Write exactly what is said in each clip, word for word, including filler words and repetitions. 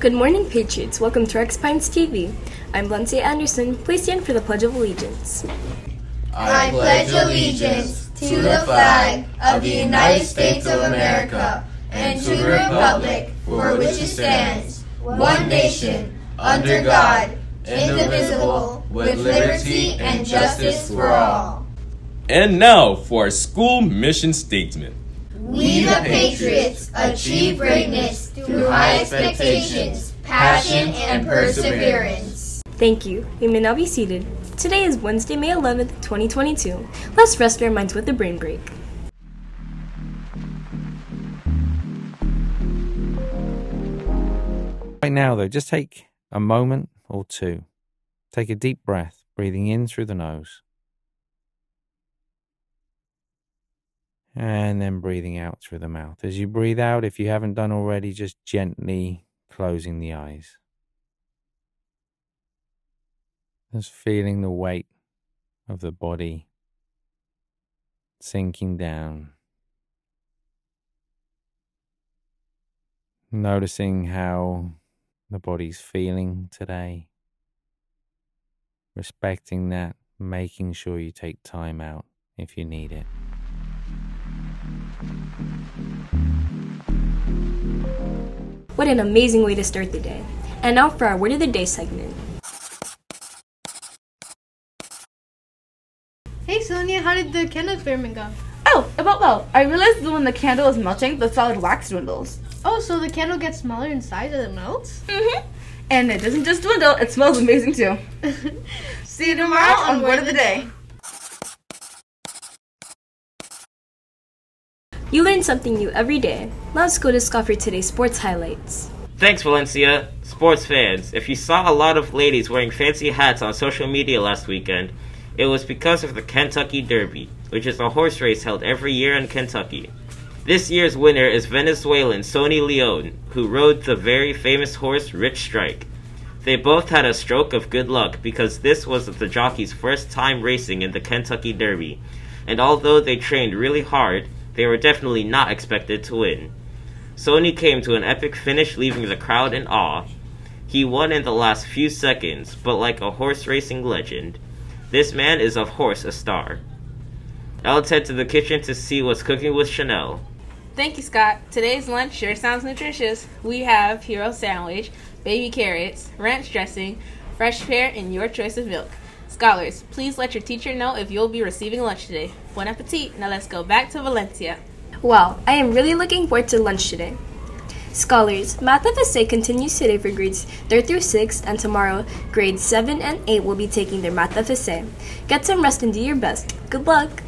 Good morning, Patriots. Welcome to Rex Pines T V. I'm Blancie Anderson. Please stand for the Pledge of Allegiance. I pledge allegiance to the flag of the United States of America and to the republic for which it stands, one nation, under God, indivisible, with liberty and justice for all. And now for our school mission statement. We the Patriots achieve greatness through high expectations, passion, and perseverance. Thank you. You may now be seated. Today is Wednesday, May eleventh, twenty twenty-two. Let's rest our minds with a brain break. Right now, though, just take a moment or two. Take a deep breath, breathing in through the nose. And then breathing out through the mouth. As you breathe out, if you haven't done already, just gently closing the eyes. Just feeling the weight of the body sinking down. Noticing how the body's feeling today. Respecting that, making sure you take time out if you need it. What an amazing way to start the day. And now for our Word of the Day segment. Hey Sonia, how did the candle experiment go? Oh, about well. I realized that when the candle is melting, the solid wax dwindles. Oh, so the candle gets smaller in size as it melts? Mm-hmm. And it doesn't just dwindle, it smells amazing too. See you tomorrow on, on Word of the Day. You learn something new every day. Let's go to Scott for today's sports highlights. Thanks, Valencia. Sports fans, if you saw a lot of ladies wearing fancy hats on social media last weekend, it was because of the Kentucky Derby, which is a horse race held every year in Kentucky. This year's winner is Venezuelan Sonny Leon, who rode the very famous horse Rich Strike. They both had a stroke of good luck because this was the jockey's first time racing in the Kentucky Derby, and although they trained really hard, they were definitely not expected to win. Sonny came to an epic finish, leaving the crowd in awe. He won in the last few seconds, but like a horse racing legend, this man is of course a star. I'll head to the kitchen to see what's cooking with Chanel. Thank you, Scott. Today's lunch sure sounds nutritious. We have hero sandwich, baby carrots, ranch dressing, fresh pear, and your choice of milk. Scholars, please let your teacher know if you'll be receiving lunch today. Bon appetit. Now let's go back to Valencia. Wow, I am really looking forward to lunch today. Scholars, Math F S A continues today for grades three through six, and tomorrow, grades seven and eight will be taking their Math F S A. Get some rest and do your best. Good luck!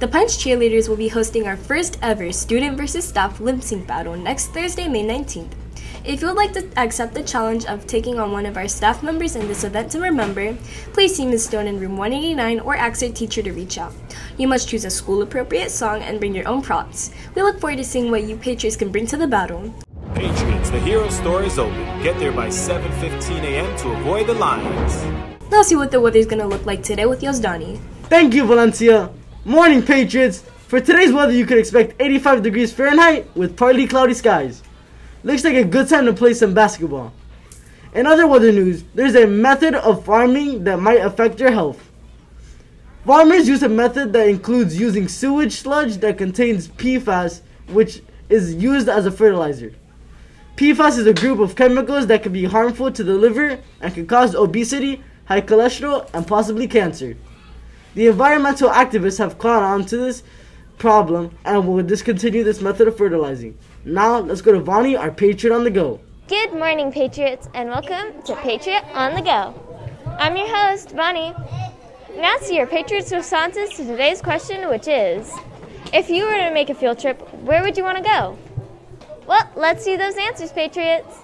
The Punch Cheerleaders will be hosting our first ever student versus staff lip sync battle next Thursday, May nineteenth. If you would like to accept the challenge of taking on one of our staff members in this event to remember, please see Miz Stone in room one eighty-nine or ask your teacher to reach out. You must choose a school-appropriate song and bring your own props. We look forward to seeing what you Patriots can bring to the battle. Patriots, the Hero Store is open. Get there by seven fifteen a m to avoid the lines. Now see what the weather's going to look like today with Yozdani. Thank you, Valencia. Morning, Patriots. For today's weather, you could expect eighty-five degrees Fahrenheit with partly cloudy skies. Looks like a good time to play some basketball. In other weather news, there's a method of farming that might affect your health. Farmers use a method that includes using sewage sludge that contains P FAS, which is used as a fertilizer. P FAS is a group of chemicals that can be harmful to the liver and can cause obesity, high cholesterol, and possibly cancer. The environmental activists have caught on to this problem and will discontinue this method of fertilizing. Now, let's go to Vani, our Patriot on the Go. Good morning, Patriots, and welcome to Patriot on the Go. I'm your host, Vani. Now see your Patriots' responses to today's question, which is, if you were to make a field trip, where would you want to go? Well, let's see those answers, Patriots.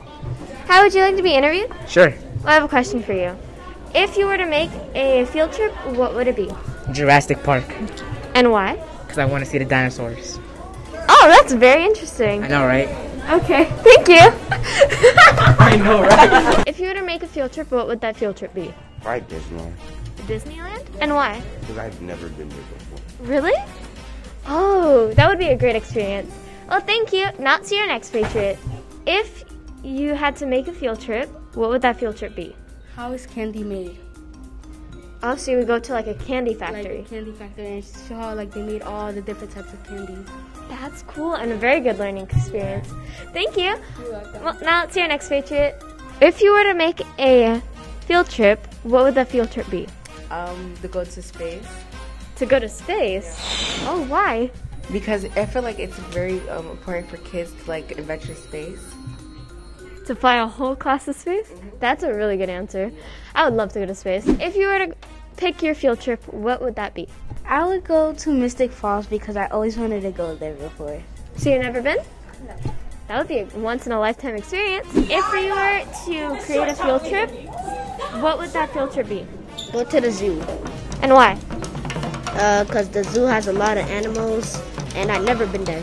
How would you like to be interviewed? Sure. Well, I have a question for you. If you were to make a field trip, what would it be? Jurassic Park. And why? Because I want to see the dinosaurs. Wow, that's very interesting. I know, right? Okay, thank you. I know, right? If you were to make a field trip, what would that field trip be? Right, Disneyland. Disneyland? And why? Because I've never been there before. Really? Oh, that would be a great experience. Well, thank you. Now to your next Patriot. If you had to make a field trip, what would that field trip be? How is candy made? Oh, so you would go to like a candy factory. Like a candy factory and show how like they made all the different types of candy. That's cool and a very good learning experience. Yeah. Thank you. You're welcome. Well, now to your next Patriot. If you were to make a field trip, what would that field trip be? Um, to go to space. To go to space? Yeah. Oh, why? Because I feel like it's very um, important for kids to like adventure space. To fly a whole class of space? Mm-hmm. That's a really good answer. I would love to go to space. If you were to pick your field trip, what would that be? I would go to Mystic Falls because I always wanted to go there before. So you've never been? No. That would be a once-in-a-lifetime experience. If you were to create a field trip, what would that field trip be? Go to the zoo. And why? Uh, because the zoo has a lot of animals, and I've never been there.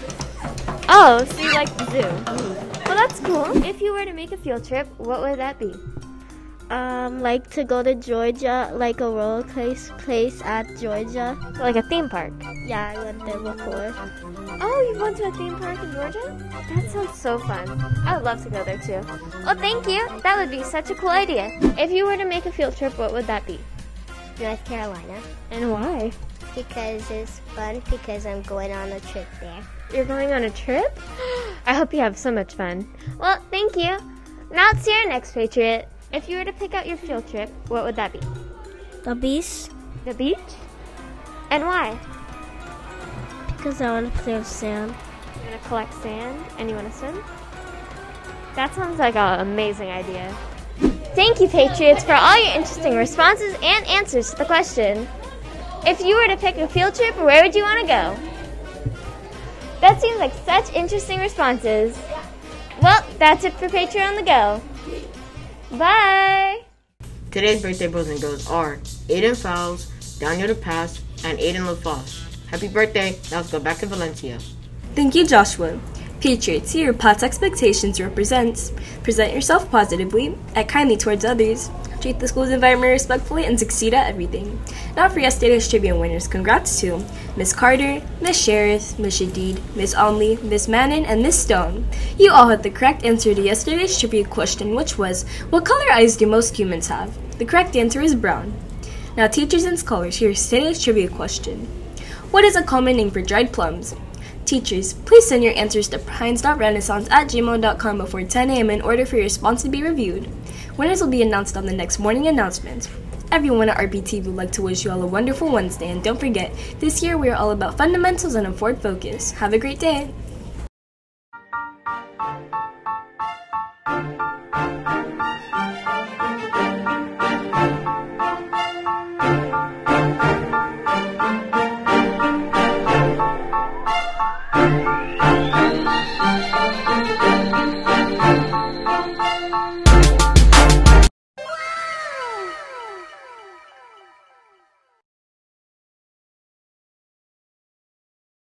Oh, so you like the zoo. Mm. Well, that's cool. If you were to make a field trip, what would that be? Um, like to go to Georgia, like a roller place, place at Georgia. So like a theme park? Yeah, I went there before. Oh, you went to a theme park in Georgia? That sounds so fun. I would love to go there too. Well, thank you. That would be such a cool idea. If you were to make a field trip, what would that be? North Carolina. And why? Because it's fun, because I'm going on a trip there. You're going on a trip? I hope you have so much fun. Well, thank you. Now it's your next Patriot. If you were to pick out your field trip, what would that be? The beach. The beach? And why? Because I want to play with sand. You want to collect sand and you want to swim? That sounds like an amazing idea. Thank you, Patriots, for all your interesting responses and answers to the question. If you were to pick a field trip, where would you want to go? That seems like such interesting responses. Well, that's it for Patriot on the Go. Bye! Today's birthday boys and girls are Aiden Fowles, Daniel De Pass, and Aiden LaFosse. Happy birthday! Now let's go back to Valencia. Thank you, Joshua. Patriots, here, P O T S Expectations represents. Present yourself positively, act kindly towards others, treat the school's environment respectfully, and succeed at everything. Not for yesterday's Tribune winners, congrats to Miz Carter, Miz Sheriff, Miz Shadid, Miz Onley, Miz Manon, and Miz Stone. You all had the correct answer to yesterday's Tribune question, which was, what color eyes do most humans have? The correct answer is brown. Now teachers and scholars, here's today's trivia question. What is a common name for dried plums? Teachers, please send your answers to pines dot renaissance at gmail dot com before ten a m in order for your response to be reviewed. Winners will be announced on the next morning announcement. Everyone at R P T would like to wish you all a wonderful Wednesday, and don't forget, this year we are all about fundamentals and a forward focus. Have a great day!